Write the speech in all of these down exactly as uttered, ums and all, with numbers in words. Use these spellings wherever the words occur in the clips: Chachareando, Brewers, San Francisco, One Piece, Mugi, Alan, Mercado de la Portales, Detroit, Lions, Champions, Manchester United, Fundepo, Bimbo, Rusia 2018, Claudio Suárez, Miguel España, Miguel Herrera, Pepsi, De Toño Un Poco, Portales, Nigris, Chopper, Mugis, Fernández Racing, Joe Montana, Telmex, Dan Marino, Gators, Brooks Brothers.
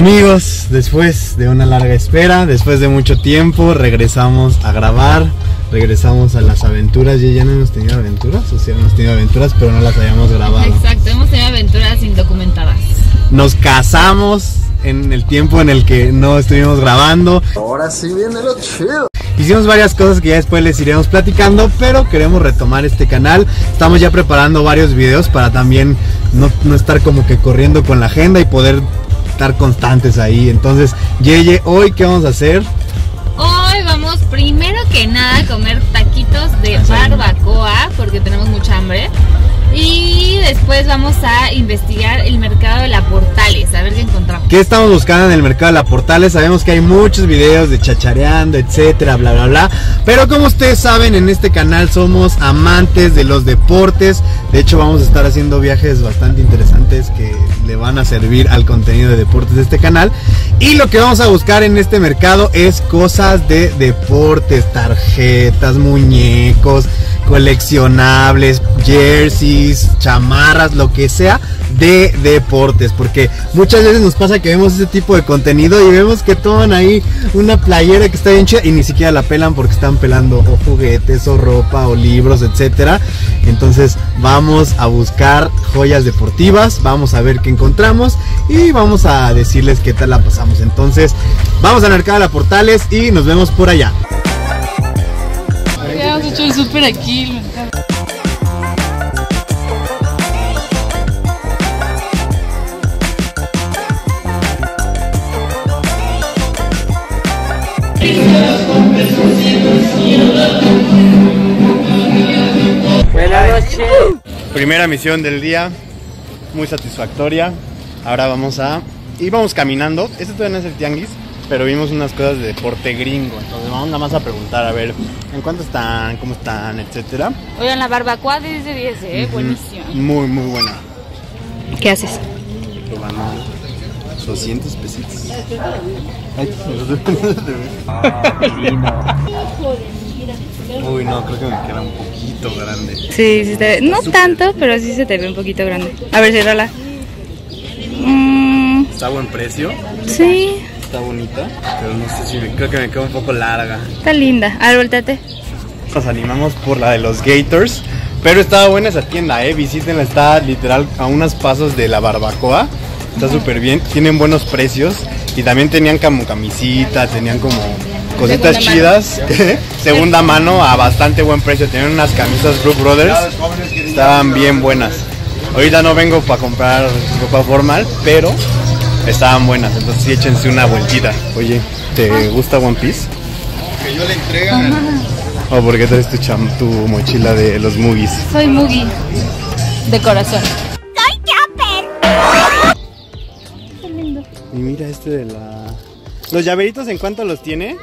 Amigos, después de una larga espera, después de mucho tiempo, regresamos a grabar, regresamos a las aventuras. Ya no hemos tenido aventuras, o sea, hemos tenido aventuras, pero no las habíamos grabado. Exacto, hemos tenido aventuras indocumentadas. Nos casamos en el tiempo en el que no estuvimos grabando. Ahora sí viene lo chido. Hicimos varias cosas que ya después les iremos platicando, pero queremos retomar este canal. Estamos ya preparando varios videos para también no, no estar como que corriendo con la agenda y poder estar constantes ahí. Entonces, Yeye, ¿hoy qué vamos a hacer? Hoy vamos primero que nada a comer taquitos de barbacoa porque tenemos mucha hambre. Y después vamos a investigar el mercado de la Portales, a ver qué encontramos. ¿Qué estamos buscando en el mercado de la Portales? Sabemos que hay muchos videos de chachareando, etcétera, bla, bla, bla. Pero como ustedes saben, en este canal somos amantes de los deportes. De hecho, vamos a estar haciendo viajes bastante interesantes que le van a servir al contenido de deportes de este canal. Y lo que vamos a buscar en este mercado es cosas de deportes, tarjetas, muñecos, coleccionables, jerseys, chamarras, lo que sea de deportes, porque muchas veces nos pasa que vemos ese tipo de contenido y vemos que toman ahí una playera que está bien chida y ni siquiera la pelan porque están pelando o juguetes o ropa o libros, etcétera. Entonces vamos a buscar joyas deportivas, vamos a ver qué encontramos y vamos a decirles qué tal la pasamos. Entonces vamos al mercado de la Portales y nos vemos por allá. Hemos hecho el súper aquí. Buenas noches. Primera misión del día, muy satisfactoria. Ahora vamos a... íbamos caminando, este todavía no es el tianguis, pero vimos unas cosas de deporte gringo, entonces vamos nada más a preguntar, a ver, ¿en cuánto están? ¿Cómo están? Etcétera. Oigan, la barbacoa es de diez, ¿eh? Uh-huh. Buenísima. Muy, muy buena. ¿Qué haces? Probando doscientos pesitos. Ay, uy, no, creo que me queda un poquito grande. Sí, sí, te... no tanto, pero sí se te ve un poquito grande. A ver, ciérrala. Mm. ¿Está a buen precio? Sí. Está bonita, pero no sé si me, creo que me queda un poco larga. Está linda. A ver, volteate. Nos animamos por la de los Gators, pero estaba buena esa tienda, eh. Visítenla, está literal a unos pasos de la barbacoa. Está súper bien, tienen buenos precios y también tenían como camisita, tenían como cositas chidas, segunda mano a bastante buen precio. Tenían unas camisas Brooks Brothers, estaban bien buenas. Ahorita no vengo para comprar ropa formal, pero estaban buenas, entonces sí, échense una vueltita. Oye, ¿te gusta One Piece? Que yo le entregan. Oh, ¿por qué traes tu, cham tu mochila de los Mugis? Soy Mugi, de corazón. ¡Soy Chopper! Qué lindo. Y mira este de la... ¿Los llaveritos en cuánto los tiene?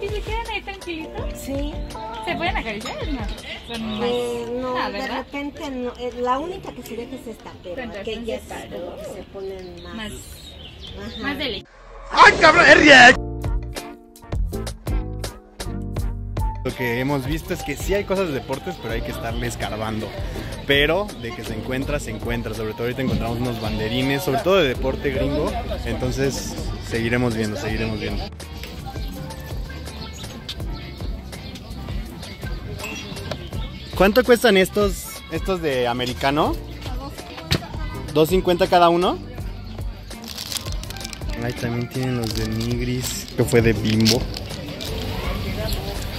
¿Y se quedan ahí tranquilitos? Sí. ¿Se pueden acariciar? No, son más... eh, no, no, de ¿verdad? Repente no. La única que se deja es esta, pero que ya está, se ponen más... Más, más de leche. ¡Ay, cabrón! Lo que hemos visto es que sí hay cosas de deportes, pero hay que estarle escarbando. Pero de que se encuentra, se encuentra. Sobre todo ahorita encontramos unos banderines, sobre todo de deporte gringo. Entonces seguiremos viendo, seguiremos viendo. ¿Cuánto cuestan estos, estos de americano? dos cincuenta cada uno. Ay, también tienen los de Nigris, que fue de Bimbo.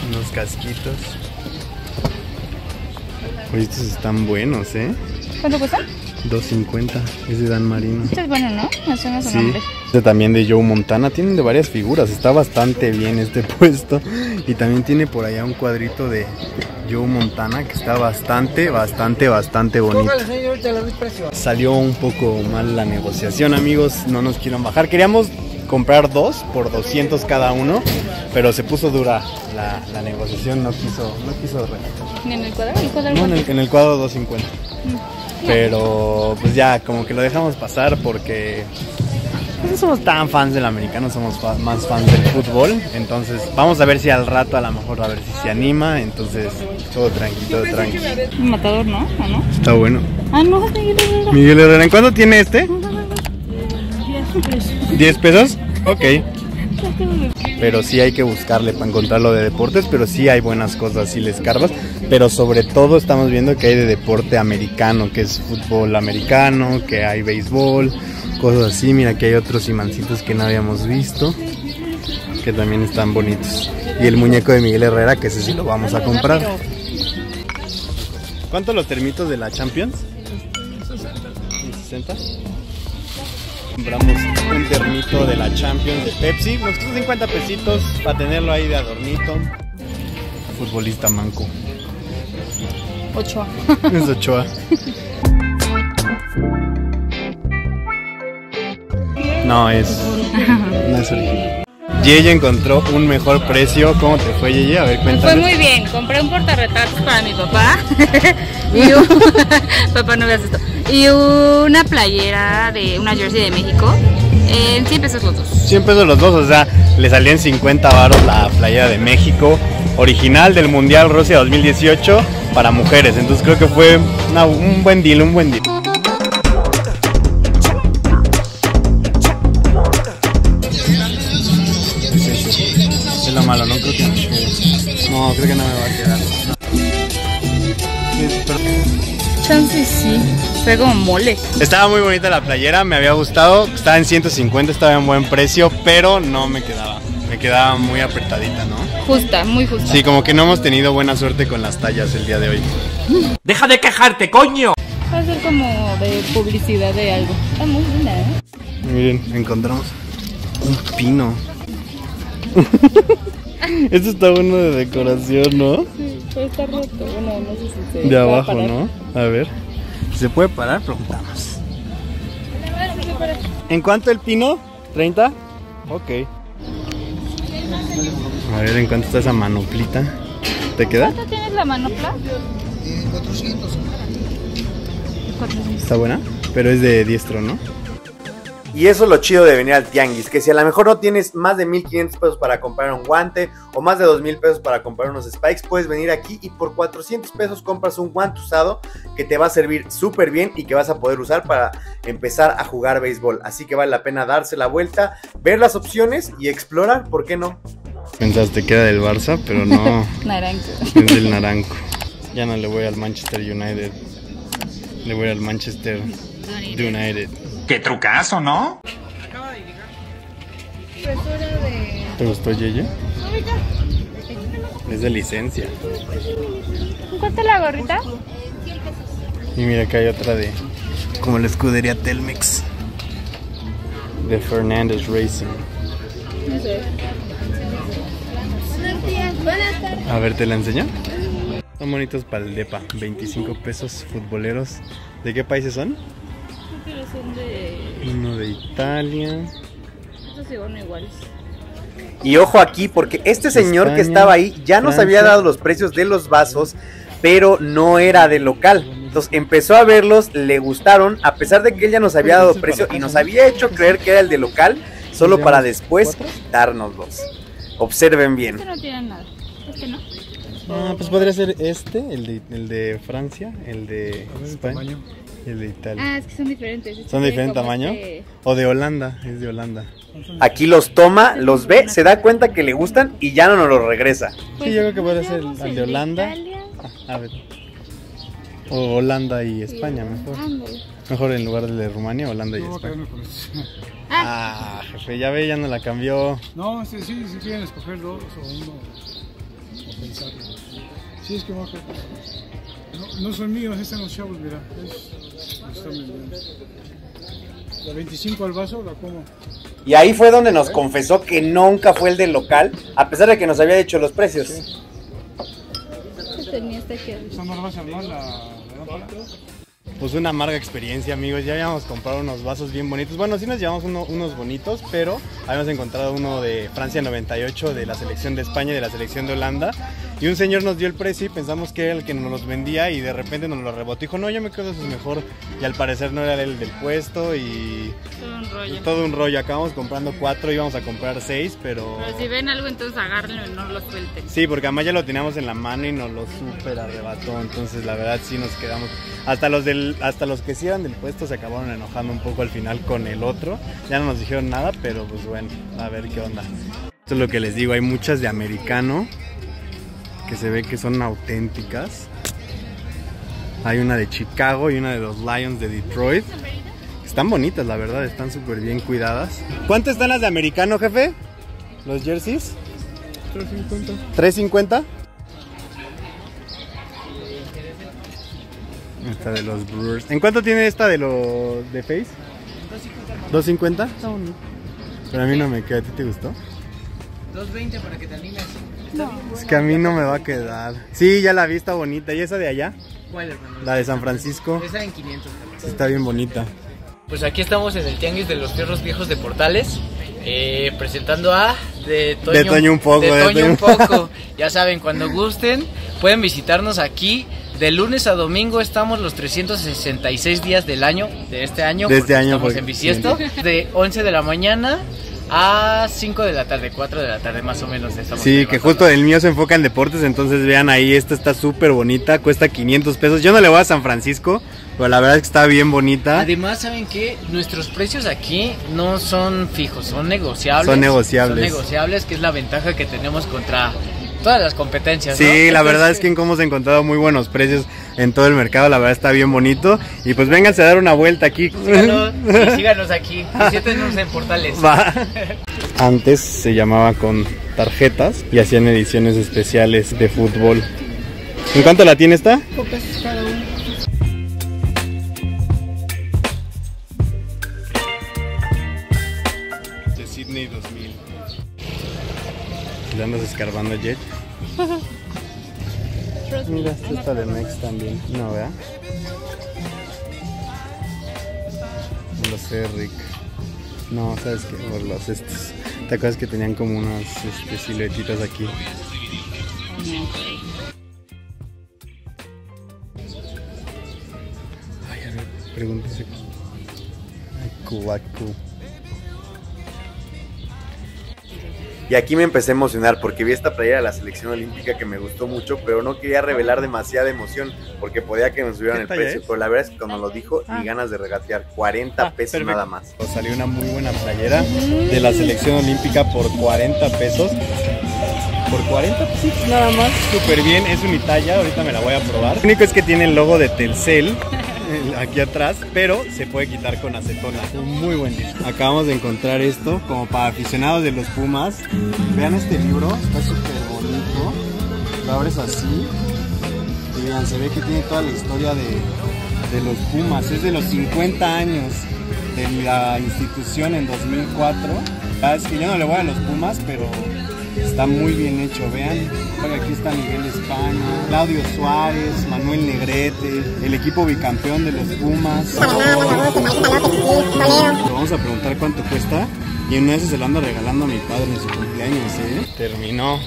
Unos casquitos. Oye, estos están buenos, ¿eh? ¿Cuánto cuestan? dos cincuenta, es de Dan Marino. Este es bueno, ¿no? Me suena su nombre. Este también de Joe Montana, tienen de varias figuras, está bastante bien este puesto. Y también tiene por allá un cuadrito de... Joe Montana, que está bastante, bastante, bastante bonito. Salió un poco mal la negociación, amigos, no nos quieren bajar. Queríamos comprar dos por doscientos cada uno, pero se puso dura la, la negociación, no quiso, no quiso. ¿Ni en el cuadro? ¿El cuadro no, en el, en el cuadro doscientos cincuenta. Pero pues ya, como que lo dejamos pasar porque... no somos tan fans del americano, somos fa más fans del fútbol. Entonces vamos a ver si al rato a lo mejor a ver si se anima. Entonces todo tranqui, todo tranqui. Un matador, ¿no? ¿O no? Está bueno. Ah, no, es Miguel Herrera. Miguel Herrera, ¿en cuánto tiene este? diez pesos. Ok. Pero sí hay que buscarle para encontrar lo de deportes, pero sí hay buenas cosas si le escarbas. Pero sobre todo estamos viendo que hay de deporte americano, que es fútbol americano, que hay béisbol, cosas así. Mira que hay otros imancitos que no habíamos visto, que también están bonitos. Y el muñeco de Miguel Herrera, que ese sí lo vamos a comprar. ¿Cuántos los termitos de la Champions? ¿sesenta? Compramos un termito de la Champions de Pepsi, nos costó cincuenta pesitos para tenerlo ahí de adornito. Futbolista manco. Ochoa. Es Ochoa. No es. No es original. Yeyo encontró un mejor precio. ¿Cómo te fue, Yeyo? A ver, cuéntame. Me fue muy bien. Compré un portarretratos para mi papá. Y un... papá, no veas esto. Y una playera de una jersey de México en cien pesos los dos. cien pesos los dos, o sea, le salían cincuenta varos la playera de México, original del Mundial Rusia dos mil dieciocho para mujeres. Entonces creo que fue una, un buen deal, un buen deal. Malo, no creo que no me quede. No, creo que no me va a quedar. Chance sí, fue como mole. Estaba muy bonita la playera, me había gustado. Estaba en ciento cincuenta, estaba en buen precio, pero no me quedaba. Me quedaba muy apretadita, ¿no? Justa, muy justa. Sí, como que no hemos tenido buena suerte con las tallas el día de hoy. ¡Deja de quejarte, coño! Va a ser como de publicidad de algo. Está muy buena, ¿eh? Miren, encontramos un pino. Esto está bueno de decoración, ¿no? Sí, pero está roto. Bueno, no sé si se... De abajo, ¿no? A ver. ¿Se puede parar? Preguntamos. ¿En cuánto el pino? ¿treinta? Ok. A ver, ¿en cuánto está esa manoplita? ¿Te queda? ¿Cuánto tienes la manopla? cuatrocientos. ¿Está buena? Pero es de diestro, ¿no? Y eso es lo chido de venir al tianguis, que si a lo mejor no tienes más de mil quinientos pesos para comprar un guante o más de dos mil pesos para comprar unos spikes, puedes venir aquí y por cuatrocientos pesos compras un guante usado que te va a servir súper bien y que vas a poder usar para empezar a jugar béisbol. Así que vale la pena darse la vuelta, ver las opciones y explorar, ¿por qué no? Pensaste que era del Barça, pero no. Naranco. Es del Naranco. Ya no le voy al Manchester United, le voy al Manchester United. ¡Qué trucazo!, ¿no? Acaba de llegar. Impresora de... ¿Te gustó, Yeyo? Es de licencia. ¿Cuánto es la gorrita? Y mira que hay otra de... Como la escudería Telmex. De Fernández Racing. No sé. Buenos días, buenas tardes. A ver, ¿te la enseño? Son bonitos para el depa. veinticinco pesos futboleros. ¿De qué países son? Pero son de... Uno de Italia. Estos se van iguales. Y ojo aquí, porque este señor España, que estaba ahí ya nos Francia. Había dado los precios de los vasos, pero no era de local. Entonces empezó a verlos, le gustaron, a pesar de que él ya nos había dado precio y nos había hecho creer que era el de local, solo para después quitárnoslos. Observen bien. Este no tiene nada. Este no. Ah, pues podría ser este, el de, el de Francia, el de España. El de Italia. Ah, es que son diferentes. Son de diferente tamaño. De... O de Holanda, es de Holanda. Aquí los toma, los ve, se da cuenta que le gustan y ya no nos los regresa. Pues sí, yo creo que puede ser el de Holanda. Ah, a ver. O Holanda y España, mejor. Mejor en lugar del de Rumania, Holanda y España. Ah, jefe, ya ve, ya no la cambió. No, sí, sí, sí quieren escoger dos o uno. O pensar. Sí, es que más que... No, no son míos, están los chavos, mira. Es, está muy bien. La veinticinco al vaso, la como. Y ahí fue donde nos confesó que nunca fue el del local, a pesar de que nos había dicho los precios. Sí. Pues una amarga experiencia, amigos. Ya habíamos comprado unos vasos bien bonitos. Bueno, sí nos llevamos uno, unos bonitos, pero habíamos encontrado uno de Francia noventa y ocho, de la selección de España y de la selección de Holanda. Y un señor nos dio el precio y pensamos que era el que nos los vendía y de repente nos lo rebotó. Dijo, no, yo me quedo, eso es mejor. Y al parecer no era el del puesto y... Todo un rollo. Todo un rollo. Acabamos comprando cuatro, íbamos a comprar seis, pero... Pero si ven algo, entonces agárrenlo y no lo suelten. Sí, porque además ya lo teníamos en la mano y nos lo súper arrebató. Entonces, la verdad, sí nos quedamos... Hasta los, del, hasta los que sí eran del puesto se acabaron enojando un poco al final con el otro. Ya no nos dijeron nada, pero pues bueno, a ver qué onda. Esto es lo que les digo, hay muchas de americano que se ve que son auténticas. Hay una de Chicago y una de los Lions de Detroit. Están bonitas, la verdad, están súper bien cuidadas. ¿Cuánto están las de americano, jefe? ¿Los jerseys? tres cincuenta. ¿tres cincuenta? Esta de los Brewers. ¿En cuánto tiene esta de los de Face? dos cincuenta. ¿dos cincuenta? Pero a mí no me queda, ¿a ti te gustó? dos veinte para que te animes. No, es que a mí no me va a quedar. Sí, ya la vi, está bonita. ¿Y esa de allá? ¿Cuál, hermano? La de San Francisco. Esa en quinientos. Sí, está bien bonita. Pues aquí estamos en el tianguis de los fierros viejos de Portales, eh, presentando a De Toño, de Toño un poco. De Toño un poco. Ya saben, cuando gusten pueden visitarnos aquí. De lunes a domingo estamos los trescientos sesenta y seis días del año, de este año, de este año estamos porque... en bisiesto, de once de la mañana a cinco de la tarde, cuatro de la tarde más o menos. Estamos sí, que justo el mío se enfoca en deportes, entonces vean ahí, esta está súper bonita, cuesta quinientos pesos, yo no le voy a San Francisco, pero la verdad es que está bien bonita. Además, ¿saben qué? Nuestros precios aquí no son fijos, son negociables. Son negociables. Son negociables, que es la ventaja que tenemos contra... todas las competencias, sí, ¿no? Entonces, la verdad es que hemos encontrado muy buenos precios en todo el mercado, la verdad está bien bonito. Y pues vénganse a dar una vuelta aquí. Síganos, sí, síganos aquí, visítenos en Portales. Va. Antes se llamaba con tarjetas y hacían ediciones especiales de fútbol. ¿En cuánto la tiene esta? Pocas cada uno. De Sydney dos mil. ¿Le andas escarbando, Jet? Mira, esta está de Mex también. No, ¿verdad? Los Eric. No, ¿sabes qué? Por los estos. ¿Te acuerdas que tenían como unas este, siluetitas aquí? Ay, a ver, pregúntese. Cubacu. Y aquí me empecé a emocionar porque vi esta playera de la selección olímpica que me gustó mucho, pero no quería revelar demasiada emoción porque podía que me subieran el precio. Es? Pero la verdad es que cuando lo dijo, ah. ni ganas de regatear, cuarenta pesos perfecto. Nada más. Salió una muy buena playera de la selección olímpica por cuarenta pesos. Por cuarenta pesos nada más, súper bien, es unitalla, ahorita me la voy a probar. Lo único es que tiene el logo de Telcel aquí atrás, pero se puede quitar con acetona, muy buen día. Acabamos de encontrar esto, como para aficionados de los Pumas. Vean este libro, está súper bonito, lo abres así y vean, se ve que tiene toda la historia de, de los Pumas, es de los cincuenta años de la institución en dos mil cuatro. Ah, es que yo no le voy a los Pumas, pero está muy bien hecho, vean. Aquí está Miguel España, Claudio Suárez, Manuel Negrete, el equipo bicampeón de los Pumas. Oh. Vamos a preguntar cuánto cuesta y una vez se lo ando regalando a mi padre en su cumpleaños, ¿eh? Terminó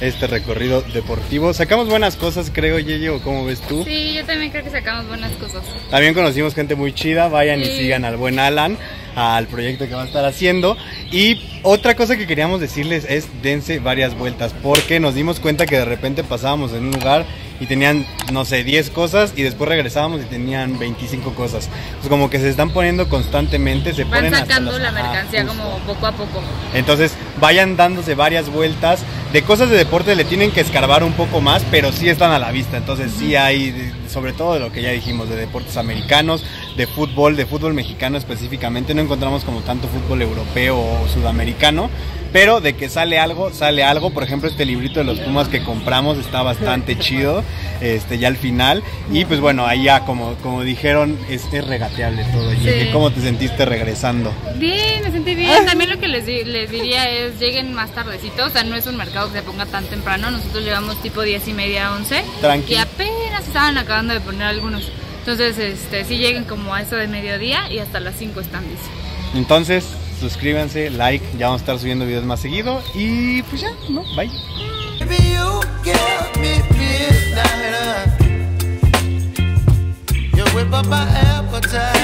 este recorrido deportivo. Sacamos buenas cosas, creo, Yeyo, ¿cómo ves tú? Sí, yo también creo que sacamos buenas cosas. También conocimos gente muy chida, vayan sí. y sigan al buen Alan, al proyecto que va a estar haciendo. Y otra cosa que queríamos decirles es dense varias vueltas, porque nos dimos cuenta que de repente pasábamos en un lugar y tenían, no sé, diez cosas y después regresábamos y tenían veinticinco cosas. Pues como que se están poniendo constantemente, se van ponen sacando hasta los... la mercancía ah, como poco a poco. Entonces vayan dándose varias vueltas. De cosas de deporte le tienen que escarbar un poco más, pero sí están a la vista. Entonces sí hay, sobre todo de lo que ya dijimos, de deportes americanos, de fútbol, de fútbol mexicano específicamente. No encontramos como tanto fútbol europeo o sudamericano, pero de que sale algo, sale algo. Por ejemplo, este librito de los Pumas que compramos está bastante chido, este ya al final. Y pues bueno, ahí ya como, como dijeron, es, es regateable todo. Sí. ¿Y cómo te sentiste regresando? Bien, me sentí bien. También lo que les, les diría es, lleguen más tardecito. O sea, no es un mercado que se ponga tan temprano. Nosotros llegamos tipo diez y media, once. Tranquilo. Y apenas estaban acabando de poner algunos. Entonces, este, sí lleguen como a eso de mediodía y hasta las cinco están, dice. Entonces... suscríbanse, like, ya vamos a estar subiendo videos más seguido y pues ya, no, bye. Whip up my appetite.